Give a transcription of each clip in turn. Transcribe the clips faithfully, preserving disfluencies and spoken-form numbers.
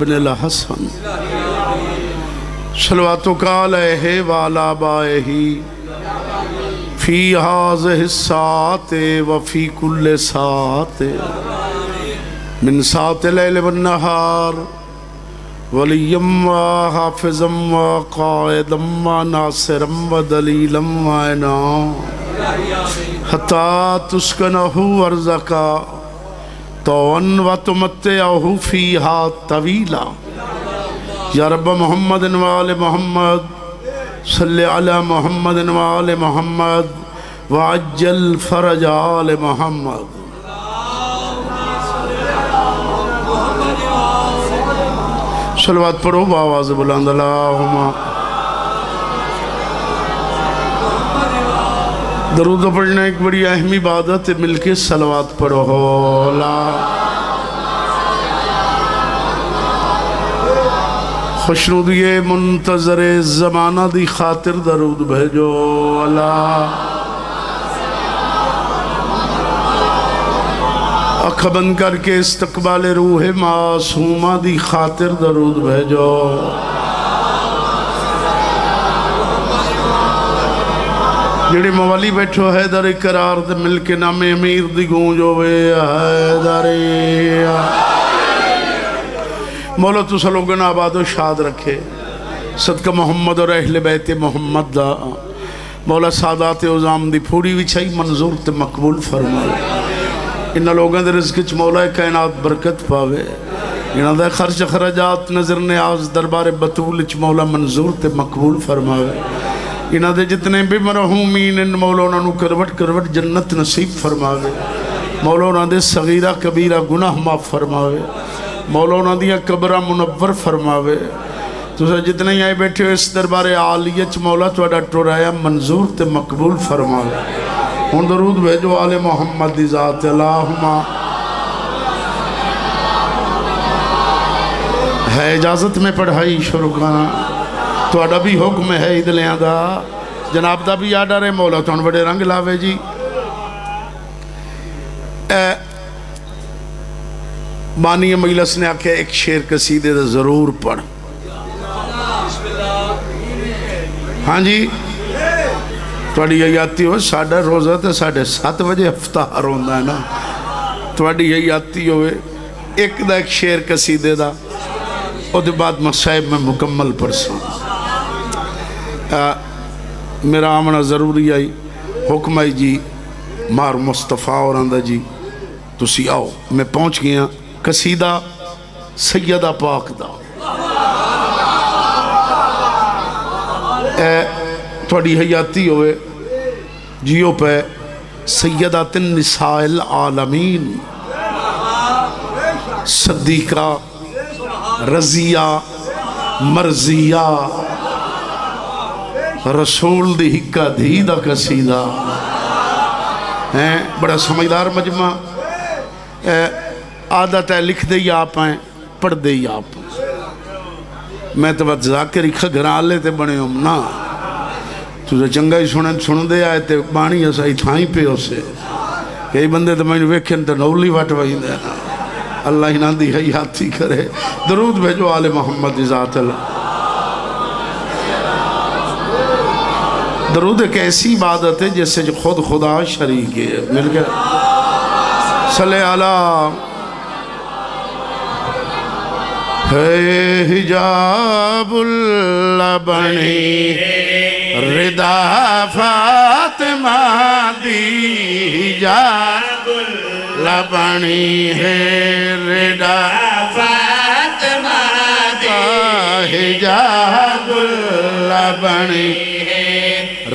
बिन हसन सलवातो काल है वाला बाही फी हाज हिस्साते वफ़ी कुल्ले साते मिन साते लैल वन नहार वलियम्मा हाफिजम्मा कायदम्मा नासिरम्मा दलीलम्मा ना हता तुस्कनहु अर्ज़का तौअन व तुमत्तअहु फ़ीहा तवीला या रब्ब मोहम्मद वाले मोहम्मद सल्ले अला मोहम्मद वाले मोहम्मद व अज्जल फ़रज आले मोहम्मद। सलवात पढ़ो बावाज़ बुलंद अल्लाहुम्मा दरूद पढ़ना एक बड़ी अहम इबादत है। मिलके सलवात पढ़ो ला खुशनुदिए मुंतजर जमाना दी खातिर दरूद भेजो अला अख बंद करके इस्तकबाल रूह मासूमा दी खातिर दरूद भेजो। जेड़े मवाली बैठो है हैदर करार दे मिलके नामे अमीर दी गूंज होवे हैदर मौला तुसा लोगों ने आबादो शाद रखे सदका मोहम्मद और अहल बैत मोहम्मद दा मौला सादात उजाम दी पूरी विछाई मंजूर ते मकबूल फरमाए। इन्हां लोगों दे रिज़्क़ च मौला कायनात बरकत पावे। इन्हां दा खर्च खराजात नजर न्याज दरबार बतूल च मौला मंजूर ते मकबूल फरमावे। इन्हां दे जितने भी मरहूमीन इन मौला उन्हां नूं करवट करवट जन्नत नसीब फरमावे। मौला उन्हां दे सगीरा कबीरा गुनाह माफ़ फरमावे। मौला उन्हां दियां कबरां मुनव्वर फरमावे। तुस जितने आए बैठे हो इस दरबारे आलिया च मौला तुहाडा टुराया मंजूर ते मकबूल फरमावे। हुण दरूद भेजो आले मुहम्मद दी ज़ात अल्लाहुम्मा। है इजाज़त में पढ़ाई शुरू करना तुहाडा भी हुक्म है। इदलियां दा जनाब दा भी याद आ रहे मौला तुहानू बड़े रंग लावे जी। ए बानी मजलिस ने आख्या एक शेर कसीदे दा जरूर पढ़। हाँ जी तुहाडी हयाती हो साडा रोज़ा तो साढ़े सात बजे इफ्तार होंदा है ना तुहाडी हयाती होवे एक दा एक शेर कसीदे दा उसके बाद मसाहिब में मुकम्मल परसों मेरा आमना जरूरी आई हुक्म आई जी मार मुस्तफ़ा और आंदा जी तुसी आओ मैं पहुँच गया कसीदा सैयदा पाक दा थोड़ी हयाती होवे जियो पे सैयदा तिन निसाइल आलमीन सदीका रजिया मर्जिया रसूल दी हिक्का धी दा कसीदा है बड़ा समझदार मजमा। आदत है लिख दे ही आप हैं पढ़ दे ही आप। मैं तो बस जाके रिखा घराले ते बने हम ना तुझे चंगा ही सुन सुन दे आए तो बाणी असा इथाई पे उसे कई बंदे तो मैं वेखन तो नौली वट वही देना अल्लाह इन्हां दी हयाती करे। दरूद भेजो आले मोहम्मद दी ज़ात अल्लाह। दरूद एक ऐसी इबादत है जैसे जो खुद खुदा शरीक है। मिलकर सल्ले अला है हिजाबुल बनी रिदा फातिमा दी जा लबनी है रिदा फातिमा दी हिजाबुल लबनी है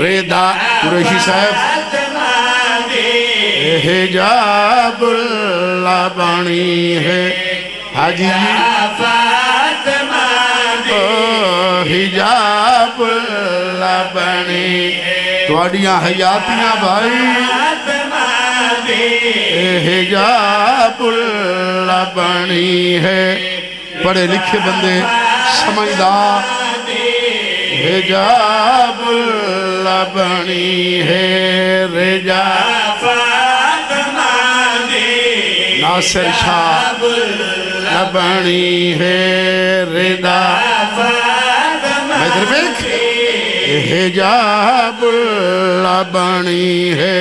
रिदा कुरैशी साहब हिजाबुल लबनी है हाजी फातिमा दी हिजाबुल लबनी है तुहाडियां हयातियां भाई हिजाबुल लबनी है पढ़े लिखे बंदे समझदार हिजाबुल लबनी है रिजा फातिमा दी नासिर शाह अपनी है रिदा हिजाब लबनी है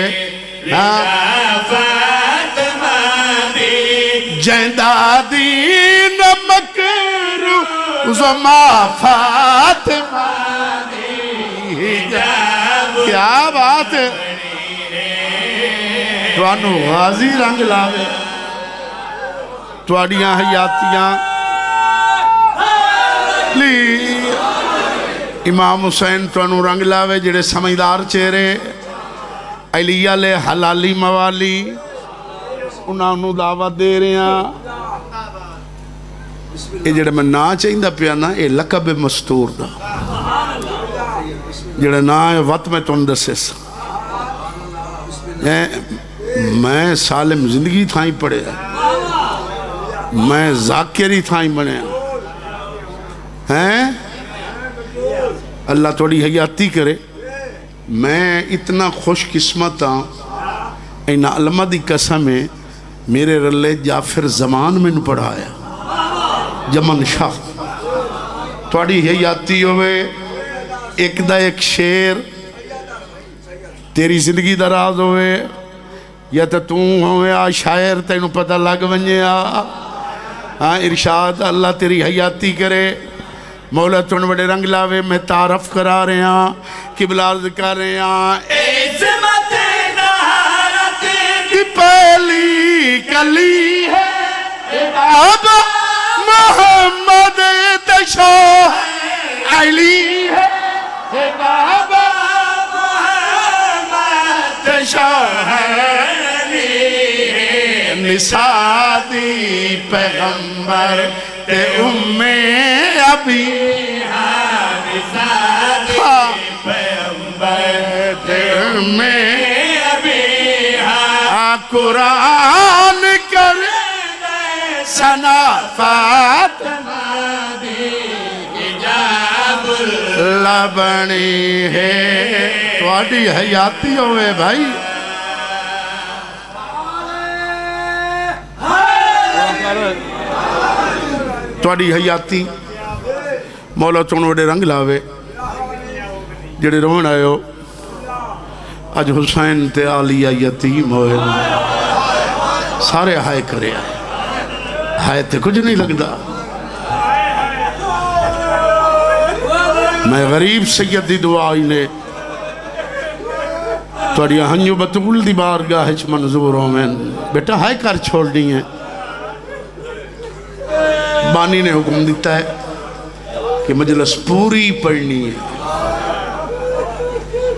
जैदा दीन मकरू ज़मा फातिमा क्या बात है तुहानू गाजी रंग लावे तुहाड़ियां हयातियां ली इमाम हुसैन तुहानू रंग लावे जिहड़े समझदार चेहरे अलिया ले हलाली मवाली उन्हां नू दावत दे रहे हैं। ये जिहड़ा मैं ना चाहता पिया ना ये लकब मस्तूर दा जिहड़ा ना है वत मैं तुहानू दसेस मैं सालिम जिंदगी थाई पढ़िया मैं जाकिर थाई बनिया हैं अल्लाह थोड़ी हयाती करे। मैं इतना खुशकिस्मत हाँ इन अलमा दी कसम है मेरे रले जाफिर जमान मैनू पढ़ाया जमन शाह थोड़ी हयाती होवे एक दा एक शेर तेरी जिंदगी दा राज होवे या तो तू होवे आ शायर तेनू पता लग वंजे आ हाँ इरशाद अल्लाह तेरी हयाती करे मौला तुन बड़े रंग लावे। मैं तारफ करा रहे हैं किबला अर्ज़ कर रहे हैं पहली कली है अब मोहम्मद तशो अली है बाबा निसादी पैगंबर ते उम्मे अभी निसादी पैगंबर ते उम्मे अभी कुरान कर सना फातिमा दी हिजाब लबनी है थोड़ी हयाती होवे भाई थोड़ी हयाती मौला तुम बड़े रंग लावे जेडे रोहन आयो अज हुसैन ते आलिया यतीम होए सारे हाय करे हाय ते कुछ नहीं लगता। मैं गरीब सैयद दी दुआ ने थोड़िया हंजू बतूल दी बारगाह च मंजूर होवे बेटा हाय कर छोड़नी है। बानी ने हुक्म दिता है कि मजलस पूरी पढ़नी है।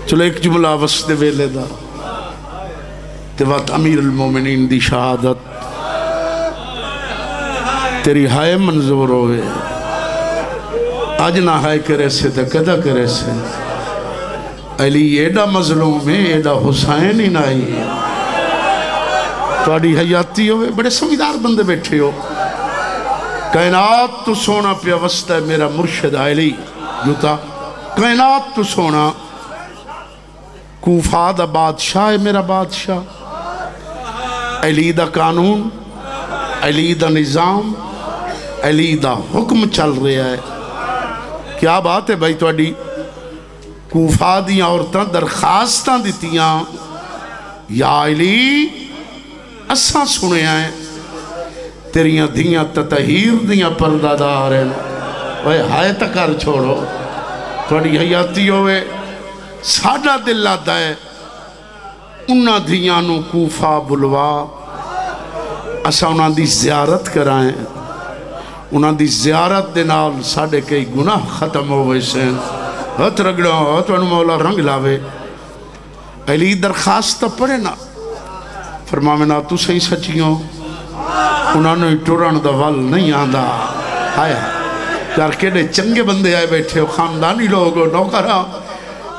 चलो एक जुमला वसते वेले दा ते वत अमीर अल मोमिनीन दी शहादत तेरी हाय मंजूर होवे अज ना हाय करे से तो कदा करे से अली एडा मजलूम है एडा हुसैन ही ना ही थोड़ी हयाती होवे बड़े समझदार बंदे बैठे हो कायनात तू सोना पिया वसता है मेरा मुर्शद अली जूता कायनात तू सोना कूफा दा बादशाह है मेरा बादशाह अली दा कानून अली दा निज़ाम अली दा हुक्म चल रहा है। क्या बात है भाई थोड़ी कूफा दी औरतां दरखास्तां दितियां या अली असा सुनिया है तेरिया धियाँ ततहीर दियां परदादार हैं भाई हाय तो कर छोड़ो थोड़ी हयाती होवे साडा दिल लादा है उन्हां धियां नू कूफा बुलवा असां उन्हां दी जियारत कराएं उन्हां दी जियारत दे नाल साडे कई गुनाह खत्म होवे से हथ रगड़ा तुहानू मौला रंग लावे। अली दरखास्त पढ़े ना फरमावे ना तू सही सचियो उन्होंने टुरन का वल नहीं आता हाय यार केड़े चंगे बंदे आए बैठे हो खानदानी लोग हो नौकर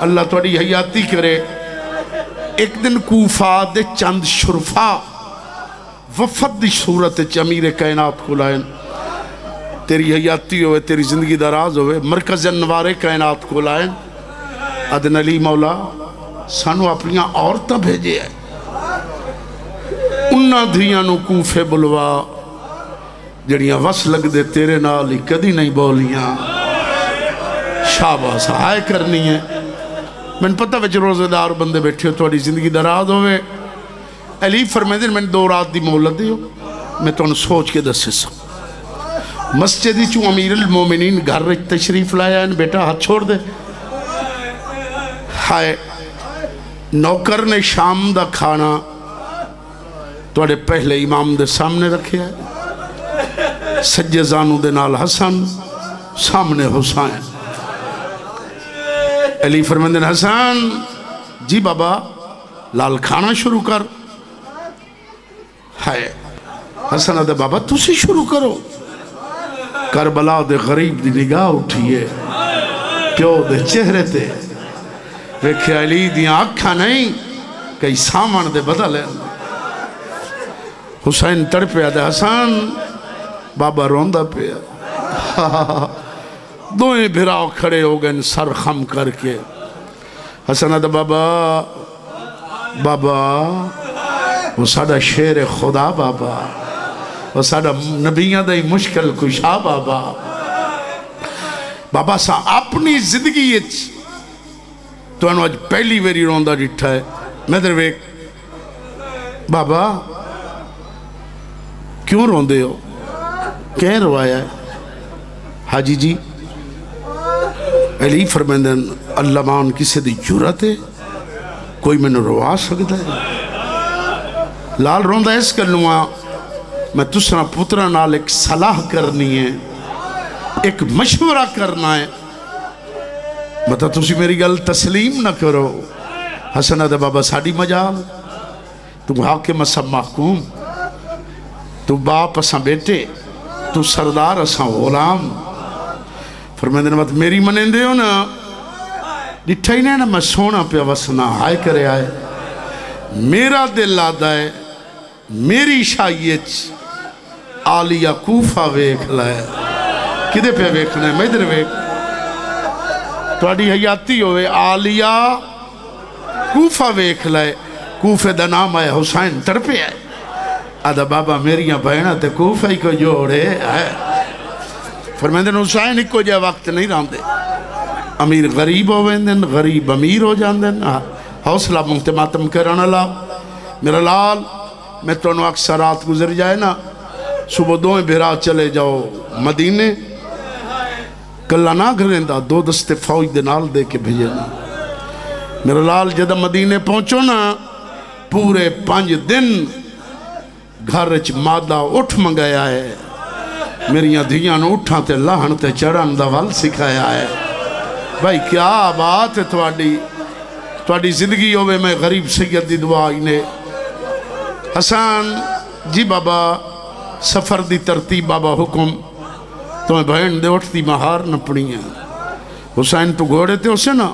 अल्लाह थोड़ी हयाती करे। एक दिन कूफा दे चंद शुरफा वफद की सूरत अमीर कायनात को लाए तेरी हयाती होवे तेरी जिंदगी दा राज होवे मरकज़ अनवारे कायनात को लाए अदन अली मौला सानू अपनियां औरतां भेजे है उन्हां धियां नू कूफे बुलवा जड़ियां वस लगते तेरे नाल ही कदी नहीं बोलियां। शाबाश हाय करनी है। मैंने पता बच्चे रोजेदार बंदे बैठे हो, थोड़ी जिंदगी दराज होवे। अली फरमाते मैंने दो रात की मोहलत दियो, मैं तुहानू सोच के दस। मस्जिद चू अमीरुल मोमिनीन घर तशरीफ लाया इन, बेटा हाथ छोड़ दे। हाय नौकर ने शाम का खाना थोड़े पहले इमाम के सामने रखे है। सज्जे जानू दे नाल हसन, सामने हुसैन। अली फरमाते हैं हसन जी बाबा लाल खाना शुरू कर। हाय हसन आदे बाबा तुसी शुरू करो। करबला दे गरीब दी निगाह उठिए प्यो दे चेहरे ते, वेख्या अली दी आँखां नहीं कई सामन दे बदल। हुसैन तड़पिया दे हसन बाबा रोंदा पिया। दोए भिरा खड़े हो गए सर खम करके। हसन आदा बाबा बाबा वो साडा शेर खुदा बाबा, वो साडा नबियां दा ही मुश्किल कुशा बाबा। बाबा सा अपनी जिंदगी तुहानू अज पहली बारी रोंदा डिठा है। मैं तेरे वेख बाबा क्यों रोंदे हो, कैं रोया है? हाजी जी अली फरमांदन अल्लाह मान किसी की जुरत है, कोई मैनू रोवा सकता है? लाल रोंदा इस गल्लों मैं तुसां पुत्रां नाल एक सलाह करनी है, एक मशवरा करना है। मतलब तुसी मेरी गल तस्लीम ना करो। हसन आदा बाबा साडी मजाल, तू हाकिम असां महकूम, तू बाप असां बेटे, तू सरदार असां गुलाम। फरमाते मत मेरी मनेंदे हो ना, डिठा ही नहीं ना मैं सोना पे वसना। हाय करे आए मेरा दिल आदा है मेरी शाही आलिया कूफा वेख लाए। किधे पे वेखना है? मैं इधर वेख थोड़ी हयाती होवे आलिया कूफा वेख लाए। कूफे का नाम आया हुसैन तड़पे आए। आदा बाबा मेरिया भैन तो कूफा ही को जोड़े है। फरमाते हुसैन इको जहा वक्त नहीं रहांदे, अमीर गरीब हो वेंदे, गरीब अमीर हो जाते हैं। हौसला मुतमातम करने वाला मेरा लाल, मैं तुहानू अक्सर रात गुजर जाए ना, सुबह दोवें बिरा चले जाओ मदीने, कला ना घरेंदा दो दस्ते फौज दे नाल दे के भेजना। मेरा लाल जदों मदीने पहुँचो ना, पूरे पाँच दिन घर च मादा उठ मंगाया है, मेरिया धियां नूं उठां ते लाहण ते चढ़न दा वल सिखाया है। भाई क्या बात है तुहाडी, तुहाडी जिंदगी होवे मैं गरीब सैयद दी दुआ इने। हसन जी बाबा सफ़र दी तरतीब बाबा हुक्म, तुम बहन दे उठती महार नपनी है। हुसैन तू घोड़े ते उसे ना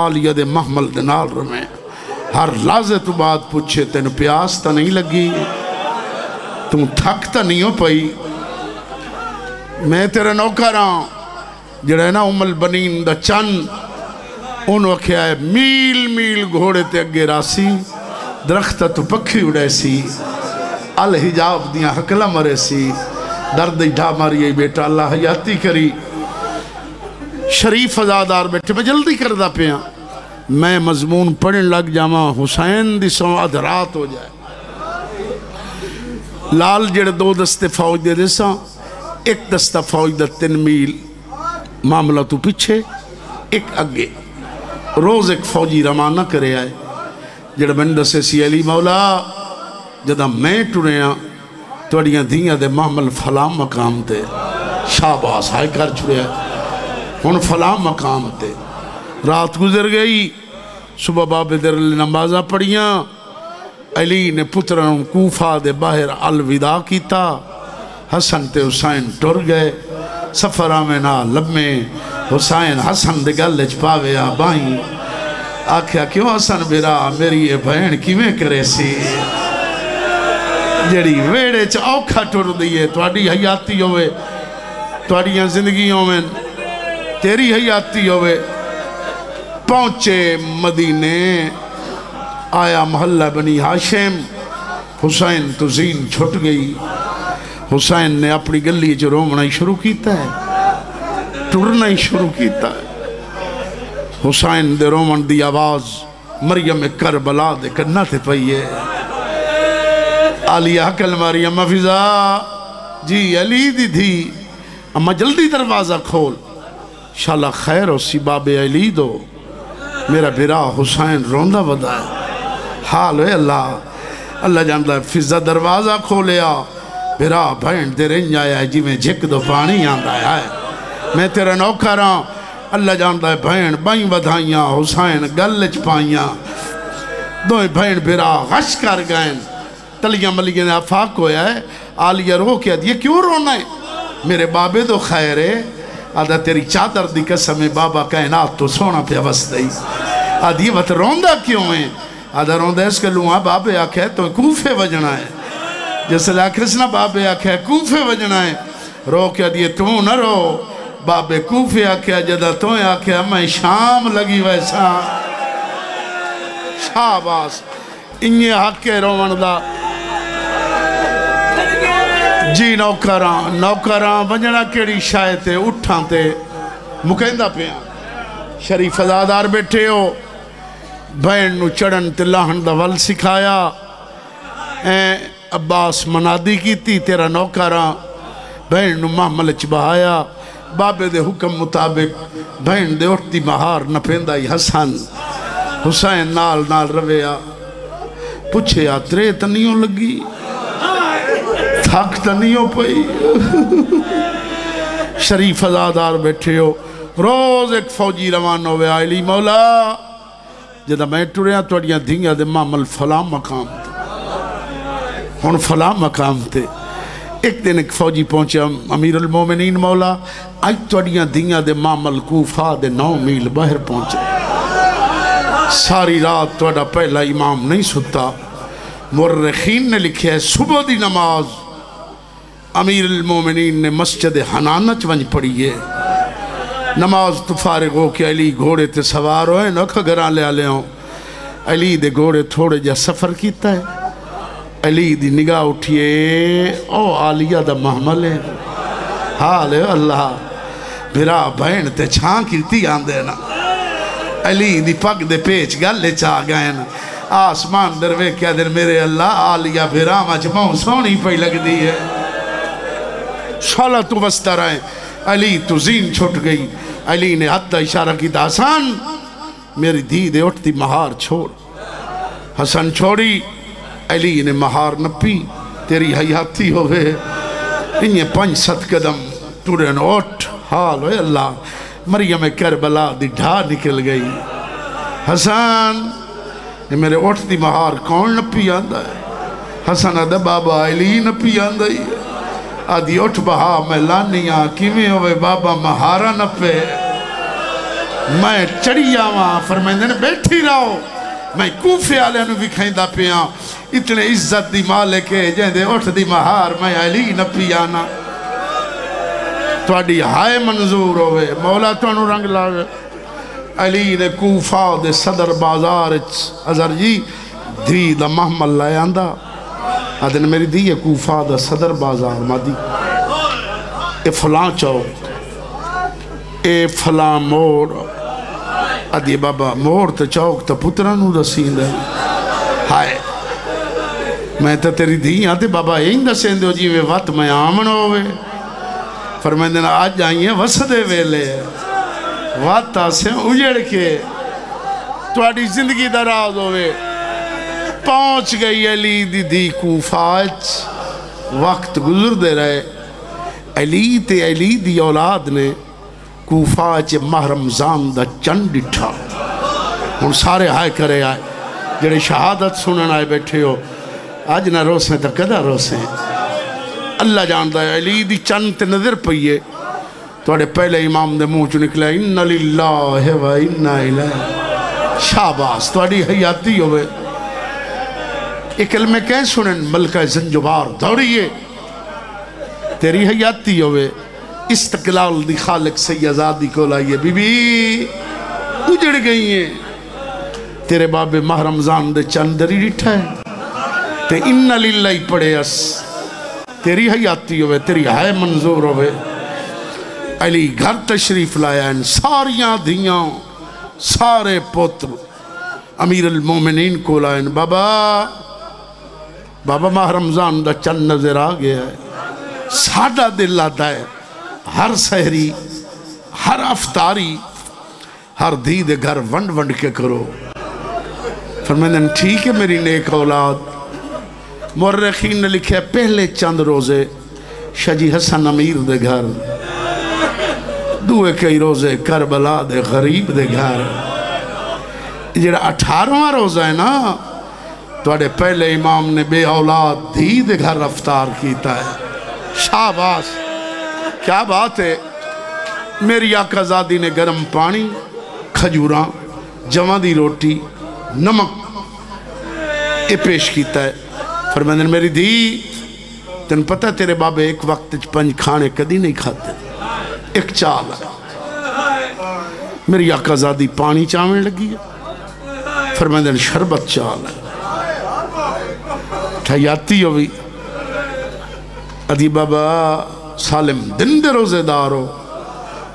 आलिया दे महमल दे नाल रवे। हर लाजे तू बाद पूछे तेन प्यास तो नहीं लगी, तू थक तो नहीं हो पई? मैं तेरा नौकर हाँ जड़ा है ना उमल बनीन द चन, उन्होंने आख्या है मील मील घोड़े ते अगे रासी, दरख्त तू पखी उड़े सी, अल हिजाब दिया हकला मरे सी। दर्द ढा मारी बेटा अल्लाह हयाती करी। शरीफ अजादार बैठे, मैं जल्दी करदा पिया, मैं मजमून पढ़न लग जावा हुसैन दी सौ अध रात हो जाए। लाल जड़े दो दस्ते फौज दे दे सा, एक दस्ता फौज का तीन मील मामला तू पिछे एक अगे, रोज़ एक फौजी रवाना करे आए। जड़ा मैंने दसे सी अली मौला जदा मैं टुरिया तुहाड़ियां धीआं दे मामल फलां मकाम ते। शाबाश हाय कर छुड़िया। हुण फलां मकाम ते रात गुजर गई। सुबह बाबे देर नमाजा पढ़िया। अली ने पुत्रा नूं कूफा दे बाहर अलविदा कीता। हसन ते हुसैन टुर गए। सफर आवे ना लम्मे, हुसैन हसन दे गल च पावे आ बाई। आख्या क्यों हसन बिरा मेरी ये भैन किवें करे सी, जड़ी वेड़े च औखा टुरदी है। तुहाडी हयाती होवे, तुहाडियां जिंदगी होवेन, तेरी हयाती होवे। पहुँचे मदीने, आया महल्ला बनी हाशिम, हुसैन तुसीन छुट गई। हुसैन ने अपनी गली च रोमना शुरू किया है, टुरना ही शुरू किया है। हुसैन दे रोमन की आवाज़ मरियम करबला दे कन्ना ते पई है। आलिया हकल मरियम फिजा जी अली दी थी, अम्मा जल्दी दरवाज़ा खोल, शाला खैर हो सी बाबे अली दो, मेरा बिरा हुसैन रोंदा वदा है। हाल है अल्लाह अल्लाह जानता है। फिजा दरवाज़ा खोलिया, बिरा भैन तेरे आया है जिमें झिक दो पानी आता है। मैं तेरा नौकर हाँ, अल्लाह जानता है। भैन बई बधाइयाँ हुसैन गल च पाइया, दो भैन बिरा हश कर गए। तलियाँ मलिया ने आफाक होया है। आलिया रो के आदि क्यों रोना है, मेरे बाबे तो खैर है। आदा तेरी चादर दी कसम बाबा कायनात तो सोना पे वसदा ही। आदि मत रोंदा क्यों है, आदा रोंदा इस गलू आ बाबे आखे तो कूफे वजना है। जिसला कृष्णा बाबे आखे कूफे वजना है, रो के आदि तू न रो, बाबे कूफे आख्या जदा तो आख्या मैं शाम लगी वैसा। शाबाश, इन्हें हक है रोवन दा। जी नौकर नौकर वजना केड़ी शाय ते उठा ते मुकंदा पे शरीफ अजादार बैठे हो। भैन नू चढ़न ते लाहन दा वल सिखाया। अब्बास मनादी की तेरा नौकर भैन नू मामल च बहाया। बाबे दे हुक्म मुताबिक भैन दे उठती बहार नपेंदा ही हसन। हुसैन नाल नाल रवेया। पुछया त्रे तनियों लगी, थक तो नहीं हो पई। शरीफ अजादार बैठे हो। रोज़ एक फौजी रवान हो गया। अली मौला जब मैं टुरिया थोड़िया धीया दे मामल फला मकाम हूँ, फला मकाम थे। एक दिन एक फौजी पहुंचा, अमीर उल मोमिनीन मौला अज थोड़िया धीया दे मामल कूफा दे नौ मील बाहर पहुंचे। सारी रात थोड़ा पहला इमाम नहीं सुता। मुर्रखीन ने लिखा है सुबह की नमाज अमीर मोमिनीन ने मस्जिद हनाना च वंज पड़ी है। नमाज तो फारिग हो के अली घोड़े ते सवार होए। नख घरा लिया लिया अली दे घोड़े थोड़े जा सफ़र किया है। अली दी निगाह उठिए, ओ आलिया दा महमल है। हाल है अल्लाह, बिरा भैन ते छां कीती आंदे ना। अली दी पग दे पेच गल च आ गए न। आसमान दरवे क्या दिन मेरे अल्लाह, आलिया बिरा मच मौ सोहनी पई लगदी है। शाला तू वसता रहे। अली तू जीन छुट गई। अली ने हद इशारा किया, हसन मेरी धी दे उठती महार छोड़। हसन छोड़ी। अली ने महार नपी, तेरी हयाती हो गए। इन्हें पंच सत कदम तुरन उठ। हाल है अल्लाह, मरियम करबला दी ढा निकल गई। हसन मेरे उठती महार कौन नपी आंदा है? हसन आदा बाबा अली नपी आंदा ही। आदि उठ बहा मैं लानिया किवें होवे बाबा महारा नपे। मैं चढ़ी आवा फरमाइंदे ने बैठी रहो। मैं कूफे वाले नूं विखाइंदा पिया, इतने इज्जत दी मालिक है जिंदे उठदी महार मैं अली नपी आना। तुहाडी हाय मंजूर होवे, मौला तुहानू रंग लावे। अली ने कूफा दे सदर बाजार च अजर जी धी दा महमल लै आंदा। आदन मेरी दी है कूफा दा सदर बाजार मादी। ए फलां चौक, ए फलां मोड़। आदि बाबा मोड़ तो चौक तो पुत्रा नू दसींद है। हाय मैं तो तेरी धी हाँ, तो बाबा यही दसेंद हो जी वे वत मैं आमन होवे। पर मैं दिन आज आई है वसदे वेले वत आसें उजड़ के तुहाडी जिंदगी दा राज होवे। पहुंच गई अली दीदी कूफाच। वक्त गुजरते रहे। अली ते अली दी औलाद ने कूफाच महरमजान दा चंद डिठा। हुण सारे हाय करे आए जेड़े शहादत सुनन आए बैठे हो। अज ना रोसें तो कदा रोसें, अल्लाह जानदा है। अली दी चंद ते नजर पई है। तुहाडे पहले इमाम दे मुंह चो निकलिया इन्ना लिल्लाहि व इन्ना इलैहि। शाबाश, तुहाडी हयाती होवे। इकलमे कह सुन मलका जंजुबार दौड़िए, तेरी हयाती होवे। इस्तकलाल दी खालिक सही आज़ादी को लाइए। बीबी उजड़ गई है, तेरे बाबे माह रमजान दे चंदरी डिठा है। ते इन्ना लिल्लाही पढ़े अस तेरी हयाती होवे, तेरी हाय मंजूर होवे। अली घर तशरीफ लाया, इन सारियां धियां सारे पुत्र अमीर अल मोमिनीन को लाइन। बाबा बाबा माह रमज़ान दा चंद नजर आ गया है। सादा दिल आता है हर सहरी हर अफतारी हर धी दे घर वंड वंड के करो। फरमाया ठीक है मेरी नेक औलाद। मुर्रखीन ने लिखे पहले चंद रोजे शाजी हसन अमीर दे घर, दुए कई रोजे करबला दे गरीब दे घर। जरा अठारहवां रोजा है ना, थोड़े पहले इमाम ने बे औलाद धी दे घर रफ्तार किया है। शाबाश, क्या बात है। मेरी आकाजादी ने गर्म पानी, खजूरां, जवां दी रोटी, नमक ये पेश किया है। फरमाया मेरी धी तेन पता तेरे बाबे एक वक्त पंज खाने कदी नहीं खाते, एक चाल। मेरी आकाजादी पानी चावन लगी है। फरमाया शरबत चाल ठयाती हो भी अदी बाबा सालिम दिन दे रोजेदार हो।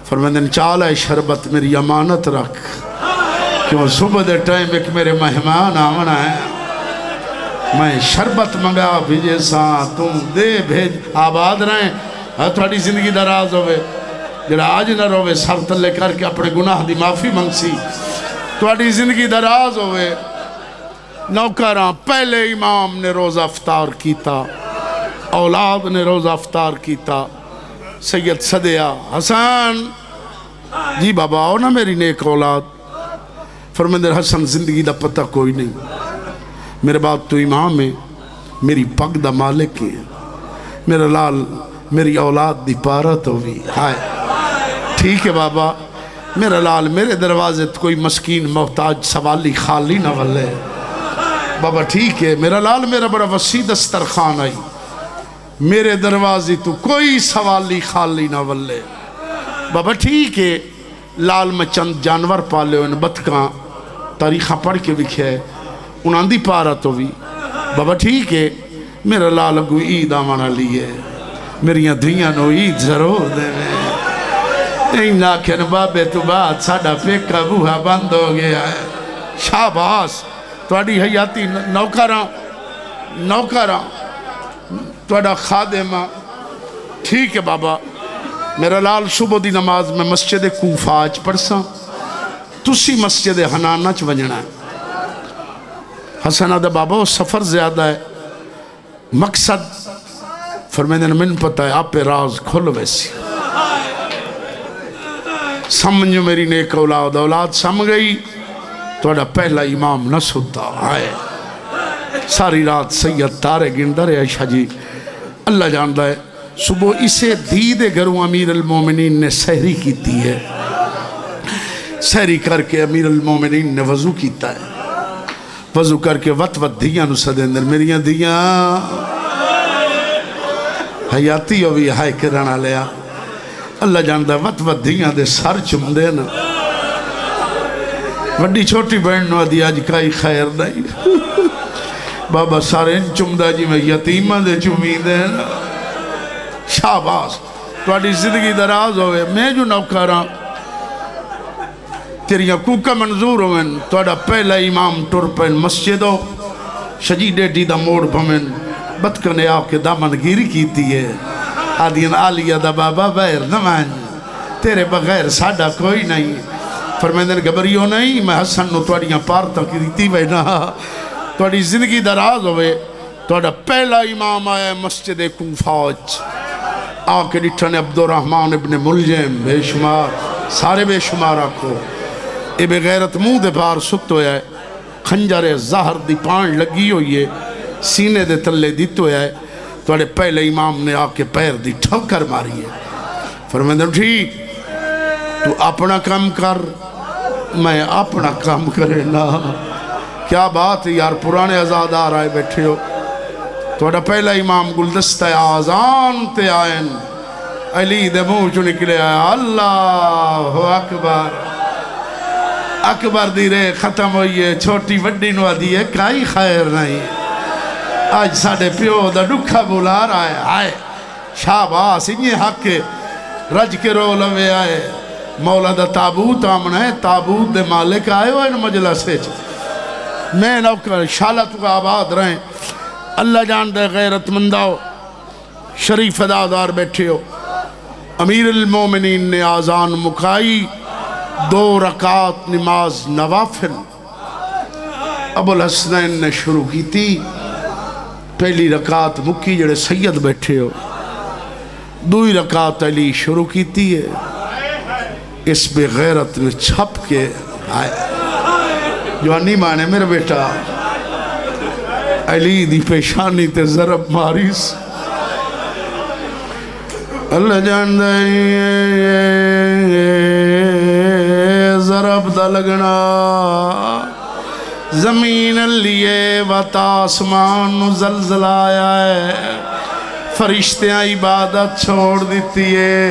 फरमाया चाल है शरबत मेरी अमानत रख, क्यों सुबह दे टाइम एक मेरे मेहमान आवना है। मैं शरबत मंगा भेजे सा तुम दे भेज। आबाद रहें, थोड़ी जिंदगी दराज होवे, जरा आज ना रोवे सर तले करके अपने गुनाह की माफ़ी मंगसी। थोड़ी जिंदगी दराज होवे। नौकर पहले इमाम ने रोज़ा अफ्तार किया, औलाद ने रोज़ा अफ्तार किया। सैयद सदिया हसन जी बाबा आओ ना मेरी नेक औलाद। फरमाया हसन जिंदगी का पता कोई नहीं, मेरे बाप तो इमाम है, मेरी पग दा मालिक है, मेरा लाल मेरी औलाद दी पारत होगी। हाय ठीक है बाबा, मेरा लाल मेरे दरवाजे तो कोई मस्कीन मोहताज सवाली खाली ना वल्ले। बाबा ठीक है, मेरा लाल मेरा बड़ा वसी दस्तरखान आई, मेरे दरवाजे तो कोई सवाली खाली ना वल्ले। बाबा ठीक है, लाल में चंद जानवर पाले इन बतका तारीखा पढ़ के लिखे उन्हां दी पारत हो भी। बाबा ठीक है, मेरा लाल अगू ईद आवन वाली है, मेरिया धीआं नूं ईद जरूर देवे। इन्ना आखन बाबे तो बाद साडा पेका बूहा बंद हो गया है। शाबाश, तुहाडी हयाती नौकरां नौकरां तुहाडा खादिम। ठीक है बाबा, मेरा लाल सुबह की नमाज में मस्जिद कूफा च पढ़सा, तुसी मस्जिद हनाना च वजना है। हसन आदा बाबा वो सफ़र ज़्यादा है, मकसद। फरमाया मैंने पता है आपे राज खोल वैसी समझो मेरी नेक औलाद। औलाद सम गई, थोड़ा पहला इमाम न सुता आए। सारी रात सैयद तारे गिनता रहा। शाह जी अल्लाह जानता है सुबह इसे धी दे घरों अमीर अल मोमिनीन ने सहरी की है। सहरी करके अमीर अल मोमिनीन ने वजू किया है। वजू करके वत वत धिया सदेंदर मेरिया धिया हयाती हो भी हाय किरण लिया। अल्लाह जानता वत वत धिया दे सर चुमदे न। वड्डी छोटी बहन आदि अज कई खैर नहीं बाबा सारे चुमदा जिवें यतीमां दे चुमींदे न। शाबाश, तुहाडी जिंदगी दराज होवे। मैं जो नौकरां तेरिया कूका मंजूर होवन। तुहाडा पहला इमाम तुर पैन मस्जिदों शजी डेडी दा मोड़ भवन बतक ने आके दामनगिरी की है। आदियन आलिया दा बाबा बैर नमान तेरे बगैर साडा कोई नहीं। फरमाया घबरियो नहीं, मैं हसन नूं तुहाडियां पारतां कीती वैना। तुहाडी जिंदगी दराज होवे। तुहाडा पहला इमाम आया मस्जिद कूफा आके डिठा ने अब्दुर्रहमान इब्न मुलजम बेशुमार सारे बेशुमार आखो ये बेगैरत मुँह दे बाहर सुत होया है। खंजरे ज़हर दी पान लगी हुई है, सीने दे तले दित होया है। थोड़े पहले इमाम ने आके पैर दी ठोकर मारी है। फरमाया ठीक, तू अपना काम कर, मैं अपना काम करे ना। क्या बात है यार, पुराने आज़ादार आए बैठे हो। थोड़ा पहला इमाम गुलदस्ता आज़ान ते आयन अली दे मुँह चो निकले अल्लाह अकबर। अकबर दी रे खत्म हुई है, छोटी वड्डी नू आदी है काई खैर नहीं। आज साढ़े प्यो दा दुखा बुला रहा है आए शाबाश इन्हें हक रज के रो लवे आए मौला दा ताबूत आमना है ताबूत दे मालिक आए हो इन मजलसे मैं नौकर शाला तु आबाद रहें अल्लाह जान दे गैरतमंदाओ शरीफ अदादार बैठे हो अमीरुल मोमिनीन ने आज़ान मुकाई दो रकात नमाज नवाफिल अबुल हसनैन ने शुरू की थी पहली रकात मुक्की जड़े सैयद बैठे हो दूसरी रकात अली शुरू की थी है इस पे गैरत ने छप के आए जो नहीं माने मेरा बेटा अली दी पेशानी ते जरब मारिस अल्लाह जानदा जरब दा लगना जमीन लिए वत आसमान नु जलजला आया है फरिश्तियाँ इबादत छोड़ देती है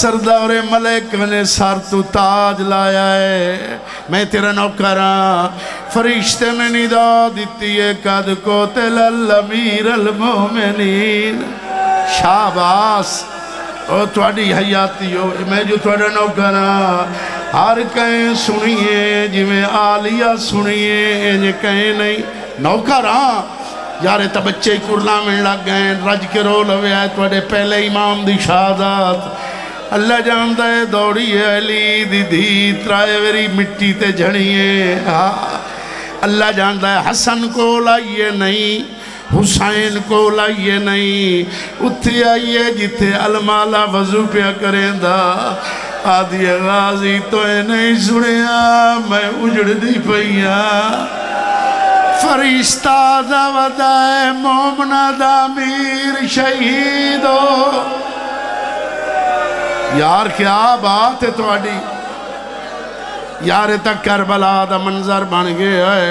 सरदार मलिक ने सर तू ताज लाया है मैं तेरा नौकर फरिश्ते ने निदा दी है कद को तिल अमीर अल मोमिनीन शाबाश ओ थोड़ी हयाती हो मैं जो थोड़ा नौकर हर कहीं सुनिए जिमें आलिया सुनिए इंज कहीं नहीं नौकर यारे तो बच्चे कुरला मिल लग गए रज के रो लवे आए थोड़े पहले इमाम दी शहादत अल्लाह जानता है दौड़ी है अली दीदी त्राए वेरी मिट्टी ते झड़िए हाँ अल्लाह जानता है हसन को लाइए नहीं हुसैन को लाइए नहीं उत्थे आइए जिथे अलमाला वजू पिया करेंदा आदि गाजी तो नहीं सुनिया मैं उजड़ती पईया फरिश्ता दा वदाए मोमना दा मीर शहीदो यार क्या बात है थोड़ी यार तक करबला दा मंजर बन गया है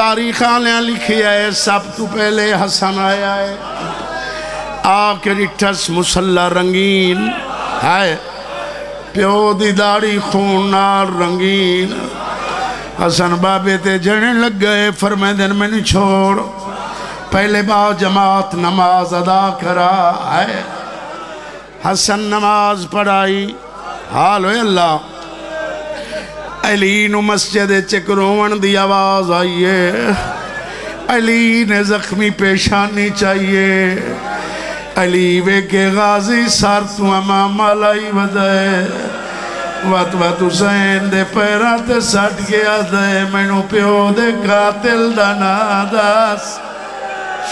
तारीखा ने लिखी है सब तू पहले हसन आया है आके रिठस मुसल्ला रंगीन है प्यो दी दाढ़ी खून नाल रंगीन हसन बाबे ते जड़न लग गए फरमाइंदे मैनू छोड़ पहले बार जमात नमाज अदा करा है हसन नमाज पढ़ाई हाल हो अल्लाह अली नू मस्जिद च रोवण दी आवाज़ आई है अली ने जख्मी पेशानी चाहिए अली वे के गाजी सर तू मामा लाई वधाए वत वत हुसैन दे पैरां ते सट गया दे मैनू प्यो दे कातिल दा नां दस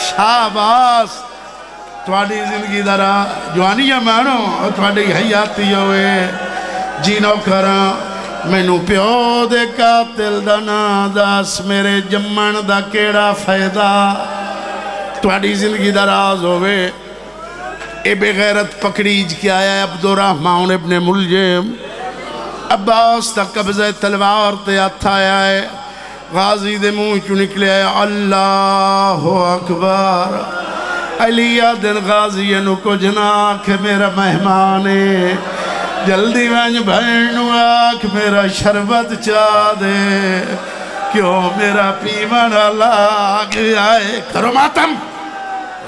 शाबाश तुहाडी जिंदगी दा राह जवानियां मानो तुहाडी हयाती होवे जीनो करां मैनू प्यो दे कातिल दा नां दस मेरे जम्मण दा केड़ा फायदा तुहाडी जिंदगी दा राज होवे ए बेगैरत पकड़ीज के आया अब्दुर्रहमान इब्ने मुलजिम अब्बास तक कब्ज़े तलवार ते हथ आया है गाजी दे मुँह चू निकले अल्लाह अकबर अलिया दिन गाजी नू को जना के मेरा मेहमान है जल्दी वंज भैन नू आख मेरा शरबत चा दे क्यों मेरा पीवन ला गया है करो मातम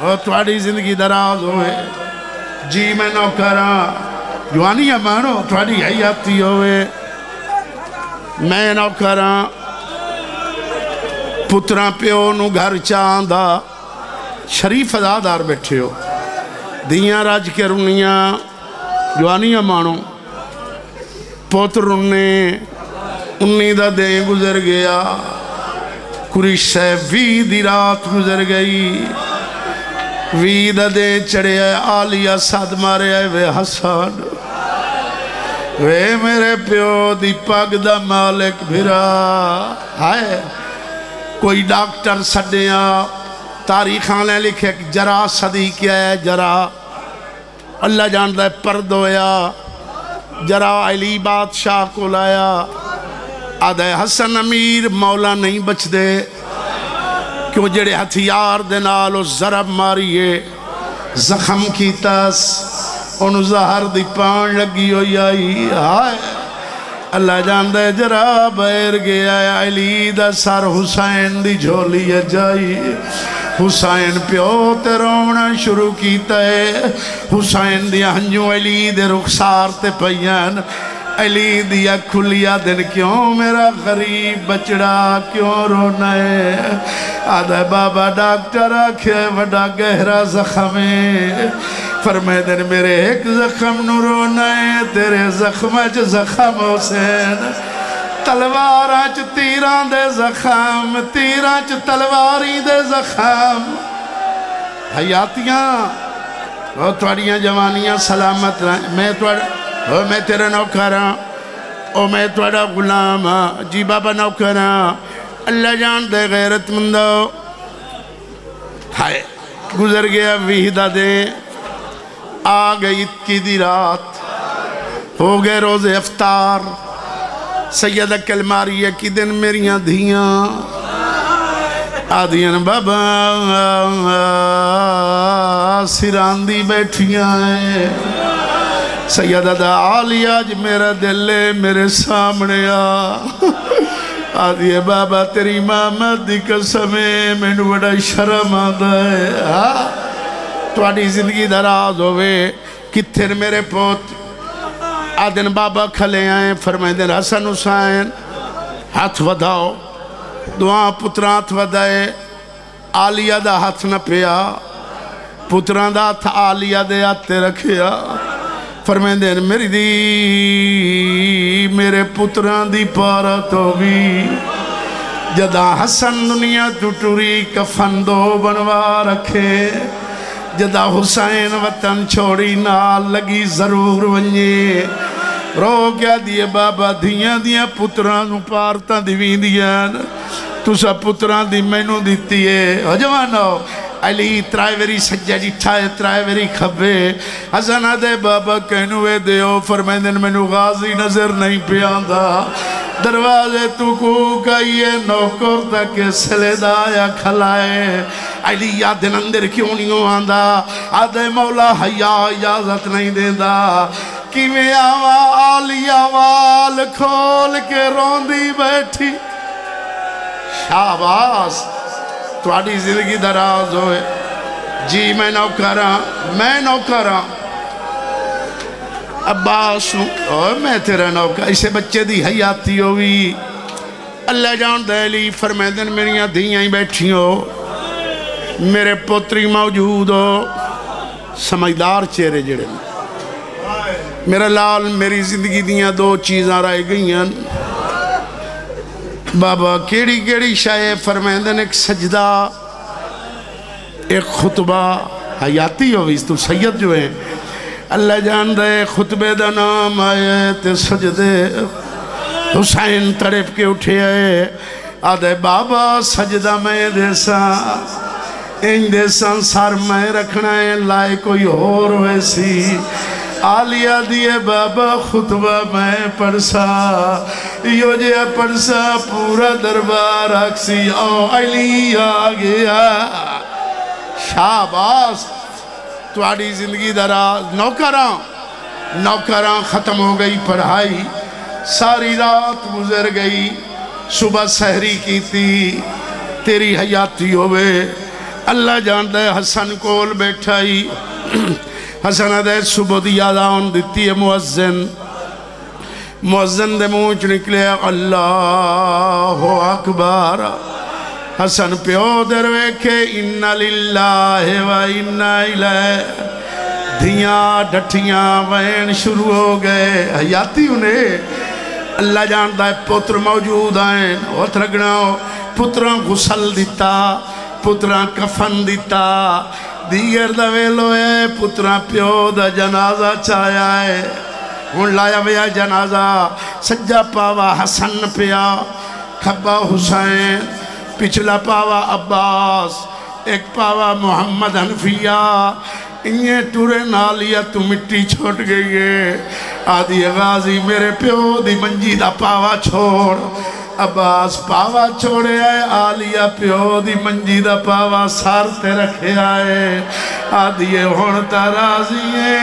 और थोड़ी जिंदगी दराज होए जी मैं नौकरा जवानियां मानो थोड़ी हयाती होवे मैं नौकरा पुत्रा प्यो नू घर चाहदा शरीफ अदादार बैठे हो दियाँ रज के रुनिया जवानियां मानो पुत्र रुने उन्नी दा दिन गुजर गया कुरी साहब वी दी रात गुजर गई वी दा दिन चढ़िया आलिया सद मारे वे हसन वे मेरे प्यो दी पग दा मालिक भिरा है कोई डॉक्टर सदिया तारीखा ने लिखे जरा सदी क्या है जरा अल्लाह जानता है पर दोया जरा अली बादशाह को लाया आदा हसन अमीर मौला नहीं बचते क्यों जेड़े हथियार दे नाल जरब मारिए जख्म की तस उन्हों जहर दी पान लगी हो आई हाय अल्लाह जानदा है जरा बैर गया अली दा सर हुसैन दी झोली जाई हुसैन प्यो ते रोना शुरू किया। हुसैन दियां हंजू अली दे रुखसार ते पईयां। अली दिया खुलिया दिन क्यों मेरा गरीब बचड़ा क्यों रोना है। आदा बाबा डॉक्टर आखे बड़ा गहरा जख्म है। फरमाए दिन मेरे एक जख्म नू रोना है, तेरे जख्म च जख्म हुसैन। तलवार च तीर दे जख्म, तीर च तलवारी दे जख्म। हयातियाँ वो थोड़ियाँ जवानियाँ सलामत रह। मैं थोड़ा ओ मैं तेरा नौकर हाँ, ओ मैं थोड़ा गुलाम हाँ जी बाबा नौकर हाँ। अल्लाह जान दे गैरतमंद हाय। गुजर गया वहीदा दे, आ गई ईद की दी रात, हो गए रोज़े अफ्तार। सैयदा कलमारिया की दिन मेरिया धियाँ आदियन बाबा सिरांदी बैठियाँ हैं। सैयदा दा आलिया ज मेरा दिल मेरे सामने आ। आदि बाबा तेरी मामद दी कसम मैनू बड़ा शर्म आता है। हाँ थोड़ी जिंदगी दा राज होवे कित्थे मेरे पोत। आदिन बाबा खले आए फरमाइंदे हसन हुसैन हाथ वधाओ। दुआ पुत्रा हाथ वधाए, आलिया दा हाथ न पिया। पुत्रा दा हाथ आलिया दे हाथे रखिया। फरमाइंदे मेरी दी मेरे पुत्रां दी पारत होवी। जदा हसन दुनिया तो टुरी कफन दो बनवा रखे। जदा हुसैन वतन छोड़ी नाल लगी जरूर वंजे। रो क्या दिए बाबा धियां दियां पुत्रां नूं पारतां दिवींदियां तुसा पुत्रां दी मैनू दित्ती है। हो जवानो अली त्रै वेरी सज्जा जिठा है, त्रै वेरी खब्बे। हसना दे बाबा कहनुए दो। फरमाइंदे मैनू गाजी नजर नहीं पियांदा। दरवाजे तू कूक आइए नौकर तक सलेदा आया खलाए। अली आदिन अंदर क्यों नहीं आंदा। आदे मौला हया इजाजत नहीं देंदा। किवें आवा आलिया वाल खोल के रोंदी बैठी। शाबाश थोड़ी जिंदगी दराज होए जी। मैं नौकर हाँ, मैं नौकर हाँ अब्बास हूँ और मैं तेरा नौकर। इसे बच्चे दी हयाती होगी। अल्लाह जान दहली फरमैदन मेरिया धियाँ ही बैठी हो, मेरे पोत्री मौजूद हो। समझदार चेहरे जड़े मेरा लाल। मेरी जिंदगी दियाँ दो चीज़ां रह गई। बाबा केड़ी केड़ी शाये फरमाइंदन एक सजदा एक खुतबा। हयाती हो इस तू सैयद जो है। अल्लाह जान दे खुतबे दा नाम आए ते सजदे हुसैन तड़प के उठे आए। आदे बाबा सजदा मैं देसा इन देसा सर मैं रखना है लाए कोई होर वैसी। आलिया दिए बाबा खुतबा मैं पढ़सा यो जे पढ़सा पूरा दरबार आखसी आओ अली आ गया। शाबाश थोड़ी जिंदगी दराज। नौकरां नौकरां ख़त्म हो गई पढ़ाई। सारी रात गुजर गई। सुबह सहरी की थी। तेरी हयाती होवे। अल्लाह जानदा है हसन कोल बैठा ही। हसन अदे सुबह की याद आन दिती है। मुअज्जिन मुअज्जिन दे मुँह च निकले अल्लाहु अकबर। हसन प्यो दर वेखे इन्ना लिल्लाहि व इन्ना इलैहि। धियाँ डठियाँ वैन शुरू हो गए। हयाती उन्हें अल्लाह जानता है। पुत्र मौजूद आए हथ रगना। पुत्रां गुसल दिता, पुत्रां कफन दिता। दीगर दा वेलो है पुत्रा प्यो दा जनाजा चाया है। हुण लाया वया जनाजा। सज्जा पावा हसन पिया, खब्बा हुसैन, पिछला पावा अब्बास, एक पावा मुहम्मद हनफिया। इन्हें टुरे ना लिया तू मिट्टी छोड़ गई है। आदि गाजी मेरे प्यो दी मंजी दा पावा छोड़। अब्बास पावा छोड़े आए। आलिया प्यो दी मंजी दा पावा सार ते रखे आए। आदिए हुण ता राज़ी है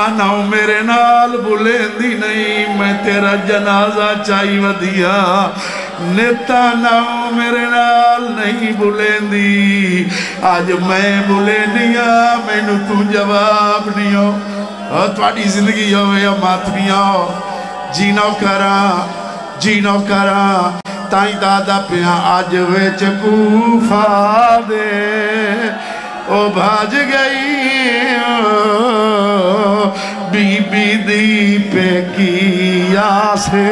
आना मेरे नाल बुलेंदी नहीं। मैं तेरा जनाजा चाई वधिया। नेता नाओ मेरे नाल नहीं बुलेंदी, अज मैं बुलेनिया मैनू तू जवाब नहीं हो। थोड़ी जिंदगी हो मातमिया जीना करा जीना करा ताई दादा पिया अज विच कूफा दे ओ भज गई बीबी दी पेकी आसे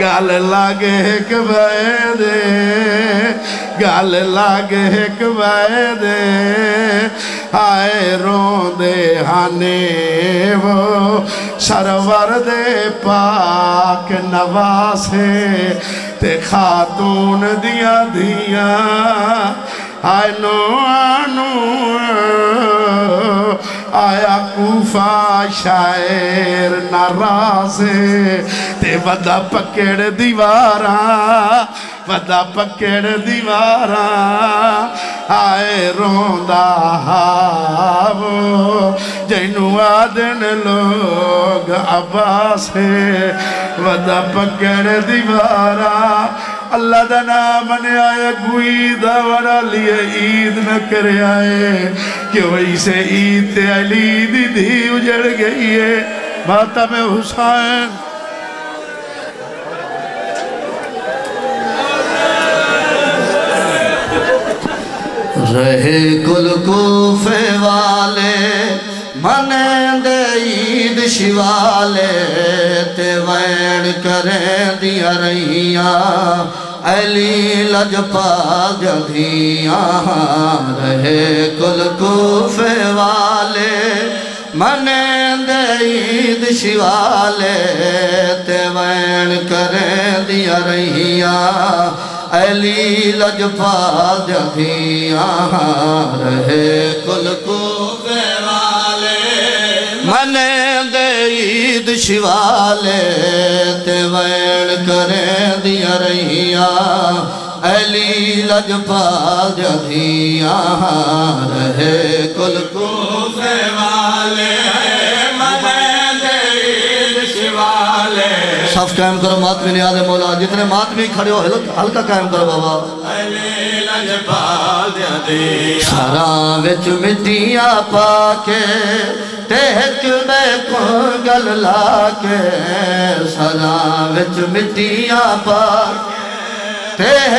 गल लागे कबैदे गल लागे कबैदे आए रोंदे हाने वो सरवर दे पाक नवासे ते खातून दिया दिया आनो आनू आया कूफा शायर नाराज़े ते वदा पकड़ दीवारा वदा पकड़ दीवारा आए रोंदा हावो जैनू आदन लोग अबासे वदा पकड़ दीवारा। अल्लाह दा नाम मनिया है गुईद वड़ा लिए ईद न कर आए कि वैसे ईद अली दी धी उजड़ गई है मातम हुसैन। रहे कुल कूफे वाले मने दे ईद शिवाले ते वैन करें दिया रहिया अली लजपा जधिया। रहे कुल कूफे वाले मने दे ईद शिवाले ते वैन करें दिया रहिया अली लजपा जधिया। रहे कुल कूफे वाले मने दे ईद शिवाले ते वैन करें दिया रहिया अली लजपा जधिया। रहे कुल कूफे वाले मने दे ईद शिवाले। सब कायम करो मातमी नियाज़ मौला, जितने मातमी खड़े हो हल्का कायम करो बाबा। सरा बिच मिट्टिया पाके तेहक में कुंगल लाके सरा बिच मिट्टिया पाके तेहक